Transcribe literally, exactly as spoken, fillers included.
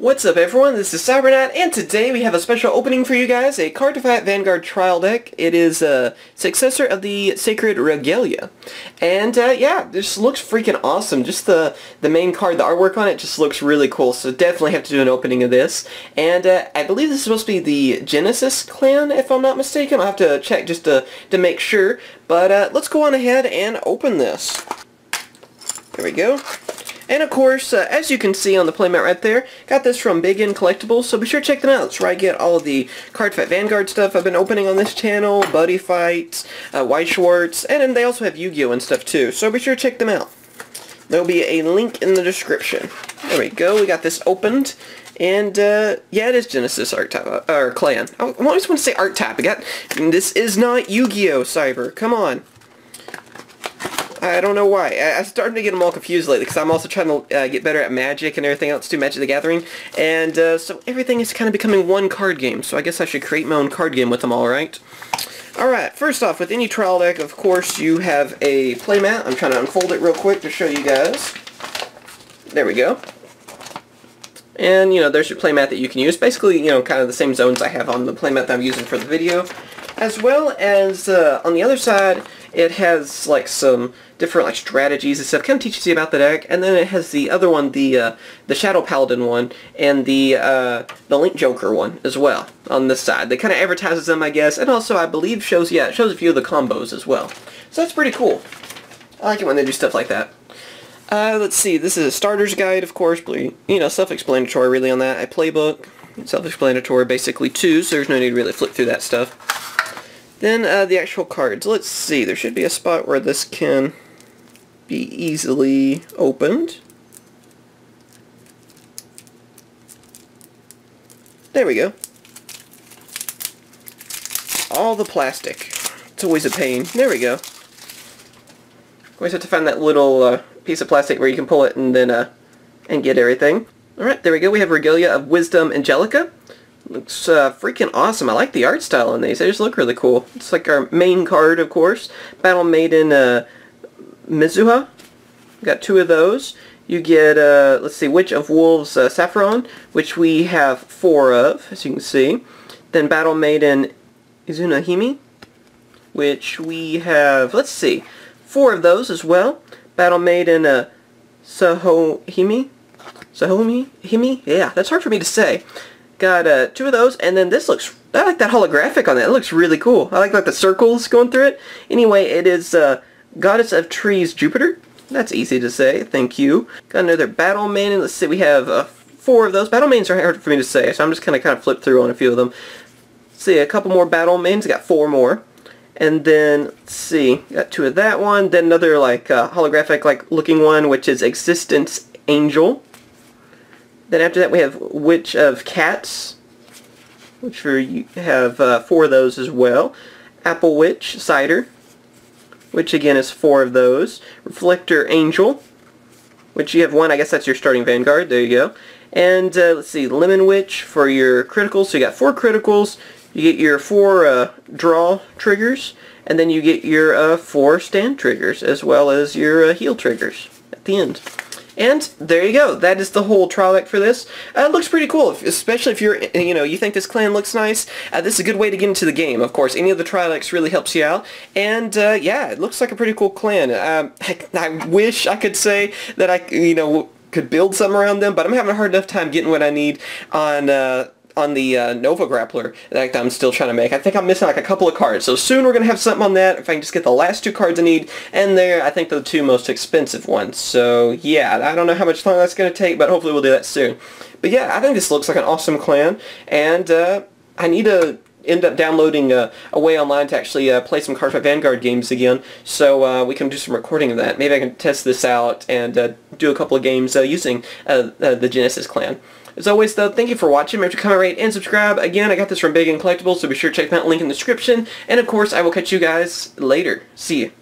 What's up everyone, this is Cybernaut, and today we have a special opening for you guys, a Cardfight Vanguard trial deck. It is a uh, Successor of the Sacred Regalia. And uh, yeah, this looks freaking awesome. Just the, the main card, the artwork on it just looks really cool, so definitely have to do an opening of this. And uh, I believe this is supposed to be the Genesis Clan, if I'm not mistaken. I'll have to check just to, to make sure. But uh, let's go on ahead and open this. There we go. And of course, uh, as you can see on the playmat right there, got this from BigN Collectibles, so be sure to check them out. That's where I get all the Cardfight Vanguard stuff I've been opening on this channel, Buddy Fights, uh, White Schwartz, and, and they also have Yu-Gi-Oh and stuff too, so be sure to check them out. There'll be a link in the description. There we go, we got this opened, and uh, yeah, it is Genesis archetype, uh, or clan. I always want to say archetype. I got, this is not Yu-Gi-Oh, Cyber, come on. I don't know why. I, I started to get them all confused lately because I'm also trying to uh, get better at Magic and everything else too, Magic: The Gathering. And uh, so everything is kind of becoming one card game, so I guess I should create my own card game with them all, right? Alright, first off, with any trial deck, of course, you have a playmat. I'm trying to unfold it real quick to show you guys. There we go. And, you know, there's your playmat that you can use. Basically, you know, kind of the same zones I have on the playmat that I'm using for the video. As well as, uh, on the other side, it has, like, some different, like, strategies and stuff. Kind of teaches you about the deck. And then it has the other one, the, uh, the Shadow Paladin one, and the, uh, the Link Joker one as well, on this side. That kind of advertises them, I guess. And also, I believe, shows, yeah, it shows a few of the combos as well. So that's pretty cool. I like it when they do stuff like that. Uh, let's see, this is a starter's guide, of course. You know, self-explanatory, really, on that. A playbook, self-explanatory, basically, too. So there's no need to really flip through that stuff. Then uh, the actual cards. Let's see, there should be a spot where this can be easily opened. There we go. All the plastic. It's always a pain. There we go. Always have to find that little uh, piece of plastic where you can pull it and then uh, and get everything. Alright, there we go. We have Regalia of Wisdom Angelica. Looks uh, freaking awesome. I like the art style on these. They just look really cool. It's like our main card, of course. Battle Maiden uh, Mizuha. We got two of those. You get, uh, let's see, Witch of Wolves uh, Saffron, which we have four of, as you can see. Then Battle Maiden Izunahimi, which we have, let's see, four of those as well. Battle Maiden uh, Sohimi. Sohimi? Himi? Yeah, that's hard for me to say. Got uh, two of those, and then this looks, I like that holographic on that. It looks really cool. I like, like the circles going through it. Anyway, it is uh, Goddess of Trees, Jupiter. That's easy to say, thank you. Got another Battle Maiden. Let's see, we have uh, four of those. Battle Maidens are hard for me to say, so I'm just going to kind of flip through on a few of them. Let's see, a couple more Battle Maidens. Got four more. And then, let's see, got two of that one. Then another, like, uh, holographic, like, looking one, which is Existence Angel. Then after that we have Witch of Cats, which we have uh, four of those as well. Apple Witch Cider, which again is four of those. Reflector Angel, which you have one. I guess that's your starting Vanguard. There you go. And uh, let's see, Lemon Witch for your criticals. So you got four criticals. You get your four uh, draw triggers, and then you get your uh, four stand triggers, as well as your uh, heal triggers at the end. And there you go. That is the whole trial deck for this. Uh, it looks pretty cool, especially if you're, you know, you think this clan looks nice. Uh, this is a good way to get into the game. Of course, any of the trial decks really helps you out. And uh, yeah, it looks like a pretty cool clan. Um, I, I wish I could say that I, you know, could build some around them, but I'm having a hard enough time getting what I need on. Uh, on the uh, Nova Grappler that I'm still trying to make. I think I'm missing like a couple of cards, so soon we're going to have something on that if I can just get the last two cards I need, and they're, I think, the two most expensive ones. So yeah, I don't know how much time that's going to take, but hopefully we'll do that soon. But yeah, I think this looks like an awesome clan, and uh, I need to end up downloading uh, a way online to actually uh, play some Cardfight Vanguard games again, so uh, we can do some recording of that. Maybe I can test this out and uh, do a couple of games uh, using uh, uh, the Genesis Clan. As always, though, thank you for watching. Make sure to comment, rate, and subscribe. Again, I got this from BigN Collectibles, so be sure to check that link in the description. And, of course, I will catch you guys later. See you.